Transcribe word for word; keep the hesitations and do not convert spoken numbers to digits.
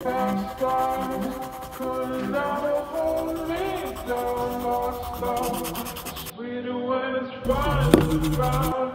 Can't stop, could not hold me down, lost love, sweet away, it's fine, it's fine.